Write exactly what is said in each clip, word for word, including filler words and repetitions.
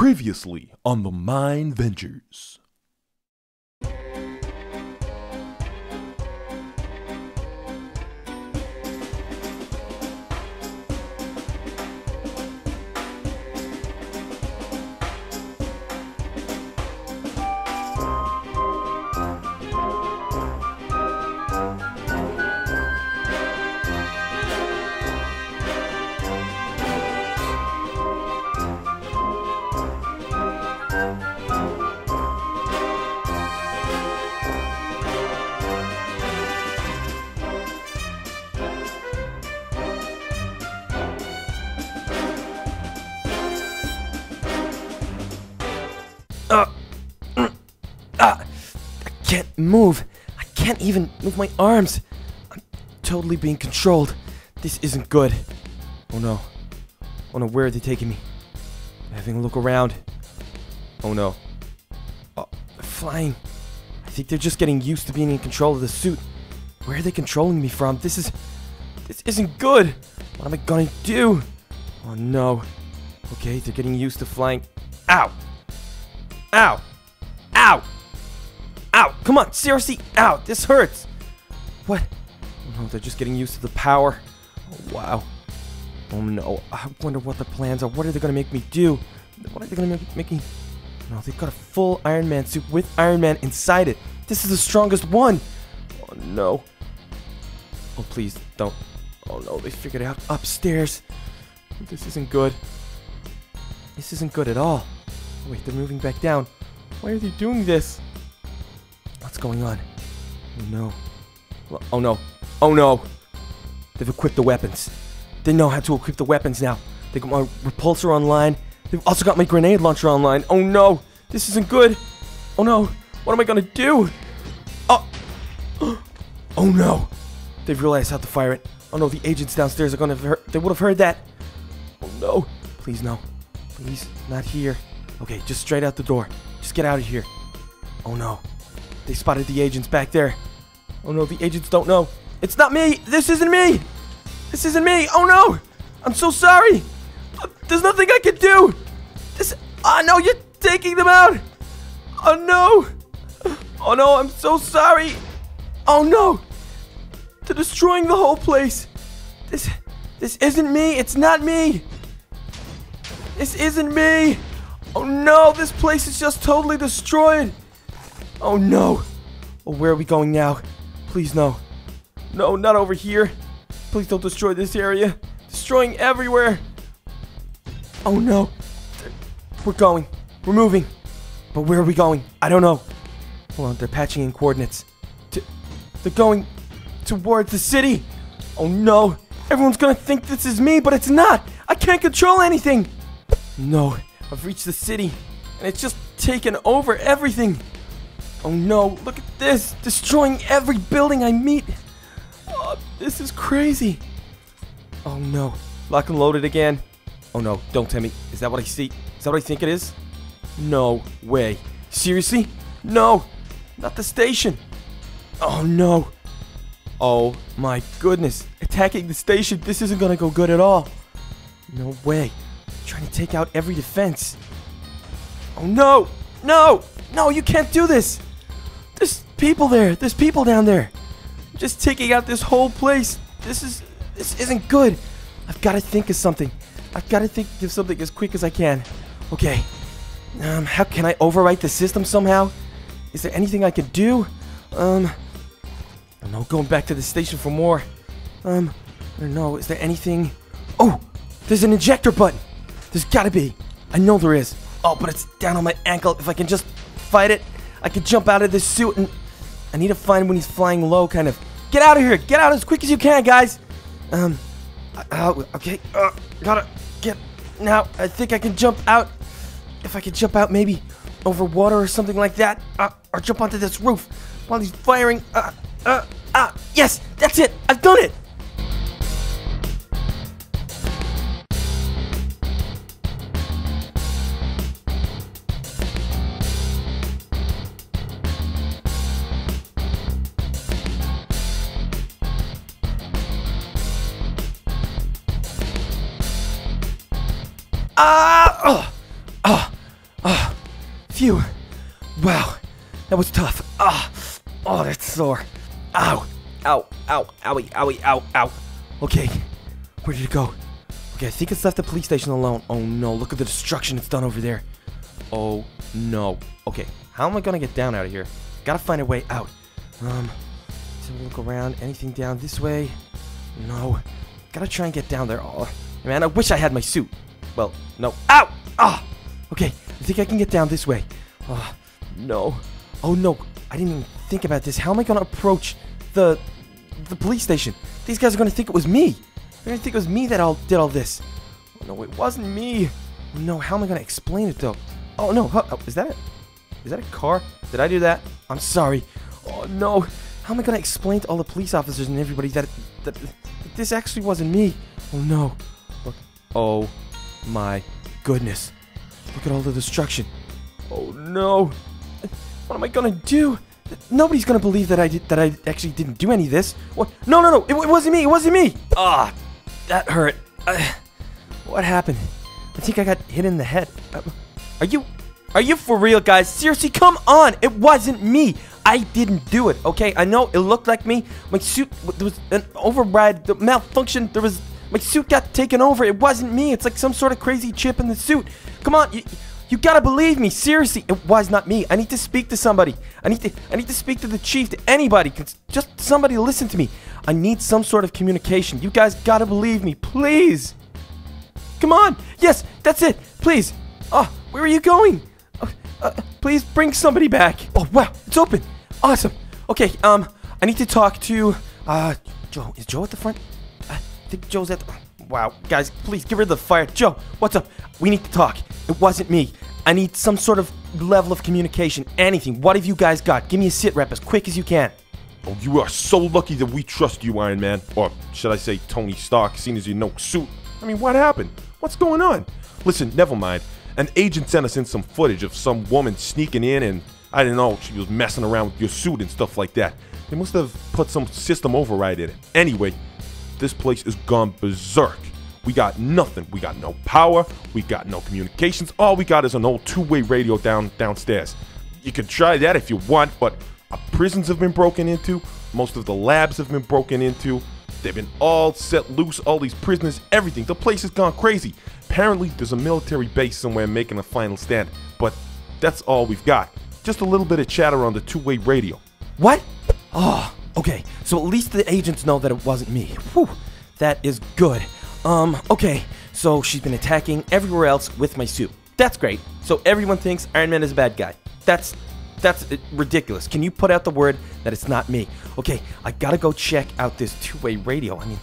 Previously on the MineVengers. Can't move. I can't even move my arms. I'm totally being controlled. This isn't good. Oh no. Oh no, where are they taking me? I'm having a look around. Oh no. Oh, they're flying. I think they're just getting used to being in control of the suit. Where are they controlling me from? This is... This isn't good. What am I gonna do? Oh no. Okay, they're getting used to flying. Ow! Ow! Ow! Ow! Come on! Seriously! Ow! This hurts! What? Oh no, they're just getting used to the power. Oh, wow. Oh no. I wonder what the plans are. What are they gonna make me do? What are they gonna make, make me... No, they've got a full Iron Man suit with Iron Man inside it. This is the strongest one! Oh no. Oh please, don't. Oh no, they figured it out upstairs. This isn't good. This isn't good at all. Oh, wait, they're moving back down. Why are they doing this? What's going on? Oh no. Oh no. Oh no! They've equipped the weapons. They know how to equip the weapons now. They've got my repulsor online. They've also got my grenade launcher online. Oh no! This isn't good! Oh no! What am I gonna do? Oh! Oh no! They've realized how to fire it. Oh no, the agents downstairs are gonna have heard- they would have heard that! Oh no! Please no. Please, not here. Okay, just straight out the door. Just get out of here. Oh no. They spotted the agents back there. Oh no, the agents don't know. It's not me! This isn't me! This isn't me! Oh no! I'm so sorry! There's nothing I can do! This- Oh no, you're taking them out! Oh no! Oh no, I'm so sorry! Oh no! They're destroying the whole place! This- This isn't me! It's not me! This isn't me! Oh no, this place is just totally destroyed! Oh no! Oh, where are we going now? Please no. No, not over here. Please don't destroy this area. Destroying everywhere! Oh no. We're going. We're moving. But where are we going? I don't know. Hold on, they're patching in coordinates. To they're going towards the city! Oh no! Everyone's gonna think this is me, but it's not! I can't control anything! No, I've reached the city, and it's just taken over everything! Oh no, look at this! Destroying every building I meet! Oh, this is crazy! Oh no, lock and loaded again. Oh no, don't tell me. Is that what I see? Is that what I think it is? No way. Seriously? No! Not the station! Oh no! Oh my goodness, attacking the station, this isn't gonna go good at all. No way. I'm trying to take out every defense. Oh no! No! No, you can't do this! There's people there. There's people down there. I'm just taking out this whole place. This is this isn't good. I've got to think of something. I've got to think of something as quick as I can. Okay. Um, how can I overwrite the system somehow? Is there anything I can do? Um, I don't know. Going back to the station for more. Um, I don't know. Is there anything? Oh, there's an ejector button. There's got to be. I know there is. Oh, but it's down on my ankle. If I can just fight it, I could jump out of this suit, and I need to find when he's flying low, kind of. Get out of here! Get out as quick as you can, guys! Um, uh, okay, uh, gotta get, now, I think I can jump out, if I can jump out maybe over water or something like that, uh, or jump onto this roof while he's firing, uh, uh, uh, yes, that's it, I've done it! Ah! Uh, oh, oh, Phew. Wow. That was tough. Ah. Oh, that's sore. Ow. Ow. Ow. Owie. Owie. Ow. Ow. Okay. Where did it go? Okay, I think it's left the police station alone. Oh no, look at the destruction it's done over there. Oh no. Okay, how am I gonna get down out of here? Gotta find a way out. Um, let's have a look around. Anything down this way? No. Gotta try and get down there. Oh, man, I wish I had my suit. Well, no. Ow! Ah! Okay, I think I can get down this way. Oh, no. Oh no, I didn't even think about this. How am I gonna approach the, the police station? These guys are gonna think it was me. They're gonna think it was me that all did all this. Oh no, it wasn't me. Oh no, how am I gonna explain it though? Oh no, huh, oh, is that it? Is that a car? Did I do that? I'm sorry. Oh no, how am I gonna explain to all the police officers and everybody that, that, that this actually wasn't me? Oh no. Look. Oh my goodness. Look at all the destruction. Oh no. What am I gonna do? Nobody's gonna believe that I did, that I actually didn't do any of this. What? No, no, no! It, it wasn't me! It wasn't me! Ah, that hurt. Uh, what happened? I think I got hit in the head. Uh, are you, are you for real, guys? Seriously, come on! It wasn't me. I didn't do it. Okay, I know it looked like me. My suit, there was an override, the malfunction. There was my suit got taken over. It wasn't me. It's like some sort of crazy chip in the suit. Come on. You, You gotta believe me, seriously. It was not me. I need to speak to somebody. I need to. I need to speak to the chief, to anybody. Just somebody listen to me. I need some sort of communication. You guys gotta believe me, please. Come on. Yes, that's it. Please. Oh, where are you going? Uh, uh, please bring somebody back. Oh wow, it's open. Awesome. Okay. Um, I need to talk to. Uh, Joe. Is Joe at the front? I think Joe's at the. Wow, guys, please get rid of the fire. Joe, what's up? We need to talk. It wasn't me. I need some sort of level of communication. Anything. What have you guys got? Give me a sit rep as quick as you can. Oh, you are so lucky that we trust you, Iron Man. Or should I say Tony Stark, seeing as you know suit. I mean, what happened? What's going on? Listen, never mind. An agent sent us in some footage of some woman sneaking in and, I don't know, she was messing around with your suit and stuff like that. They must have put some system override in it. Anyway, this place is gone berserk. We got nothing. We got no power. We got no communications. All we got is an old two-way radio down downstairs. You can try that if you want, but our prisons have been broken into. Most of the labs have been broken into. They've been all set loose. All these prisoners, everything. The place has gone crazy. Apparently, there's a military base somewhere making a final stand, but that's all we've got. Just a little bit of chatter on the two-way radio. What? Oh. Okay, so at least the agents know that it wasn't me. Whew, that is good. Um, okay, so she's been attacking everywhere else with my suit. That's great. So everyone thinks Iron Man is a bad guy. That's, that's ridiculous. Can you put out the word that it's not me? Okay, I gotta go check out this two-way radio. I mean,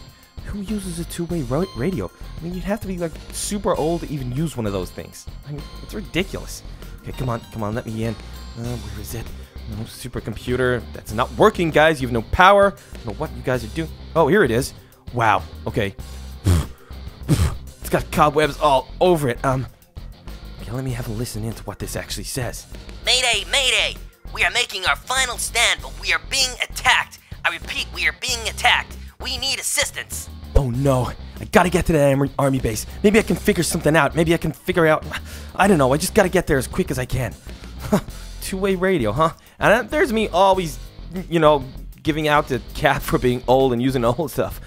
who uses a two-way radio? I mean, you'd have to be, like, super old to even use one of those things. I mean, it's ridiculous. Okay, come on, come on, let me in. Uh, where is it? No supercomputer. That's not working, guys. You have no power. I don't know what you guys are doing. Oh, here it is. Wow. Okay. It's got cobwebs all over it. Um, okay, let me have a listen in to what this actually says. Mayday, mayday. We are making our final stand, but we are being attacked. I repeat, we are being attacked. We need assistance. Oh, no. I gotta get to that army base. Maybe I can figure something out. Maybe I can figure out... I don't know. I just gotta get there as quick as I can. Two-way radio, huh? And there's me always, you know, giving out to Cap for being old and using old stuff.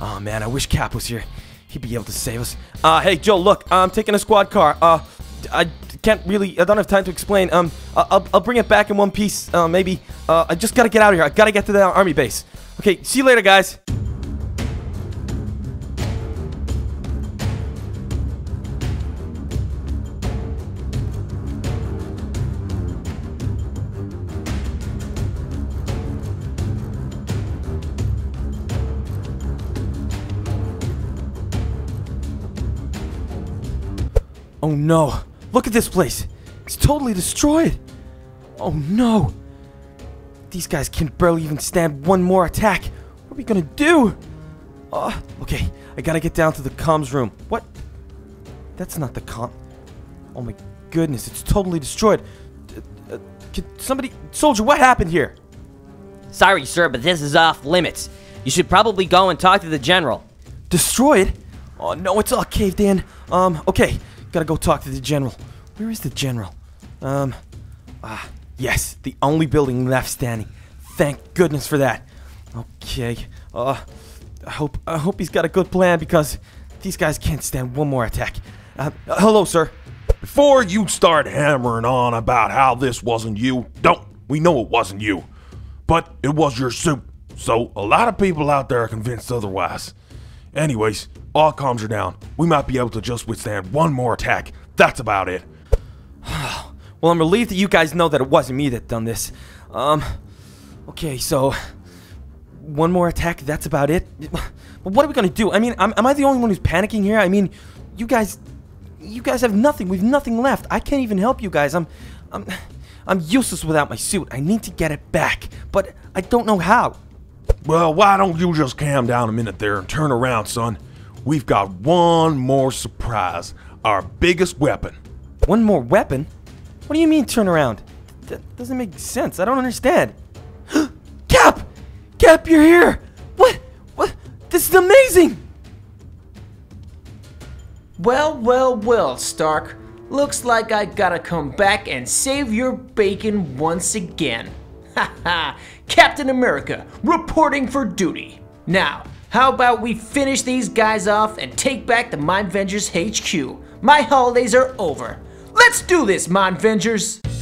Oh, man, I wish Cap was here. He'd be able to save us. Uh, hey, Joe, look, I'm taking a squad car. Uh, I can't really, I don't have time to explain. Um, I'll, I'll bring it back in one piece, uh, maybe. Uh, I just gotta get out of here. I gotta get to that army base. Okay, see you later, guys. Oh no, look at this place. It's totally destroyed. Oh no. These guys can barely even stand one more attack. What are we gonna do? Uh, okay, I gotta get down to the comms room. What? That's not the comm. Oh my goodness, it's totally destroyed. Uh, uh, can somebody, soldier, what happened here? Sorry, sir, but this is off limits. You should probably go and talk to the general. Destroyed? Oh no, it's all caved in. Um, okay. Gotta go talk to the general. Where is the general? Um, Ah, yes, the only building left standing. Thank goodness for that. Okay, uh, I hope I hope he's got a good plan, because these guys can't stand one more attack. Uh, uh, hello, sir. Before you start hammering on about how this wasn't you, don't. We know it wasn't you, but it was your suit. So a lot of people out there are convinced otherwise. Anyways, all comms are down. We might be able to just withstand one more attack. That's about it. Well, I'm relieved that you guys know that it wasn't me that done this. Um, okay, so one more attack, that's about it? What are we gonna do? I mean, I'm, am I the only one who's panicking here? I mean, you guys, you guys have nothing. We've nothing left. I can't even help you guys. I'm, I'm, I'm useless without my suit. I need to get it back, but I don't know how. Well, why don't you just calm down a minute there and turn around, son? We've got one more surprise. Our biggest weapon. One more weapon? What do you mean turn around? That doesn't make sense. I don't understand. Cap! Cap, you're here! What? What? This is amazing! Well, well, well, Stark. Looks like I gotta come back and save your bacon once again. Ha ha! Captain America, reporting for duty. Now, how about we finish these guys off and take back the MineVengers H Q? My holidays are over. Let's do this, MineVengers!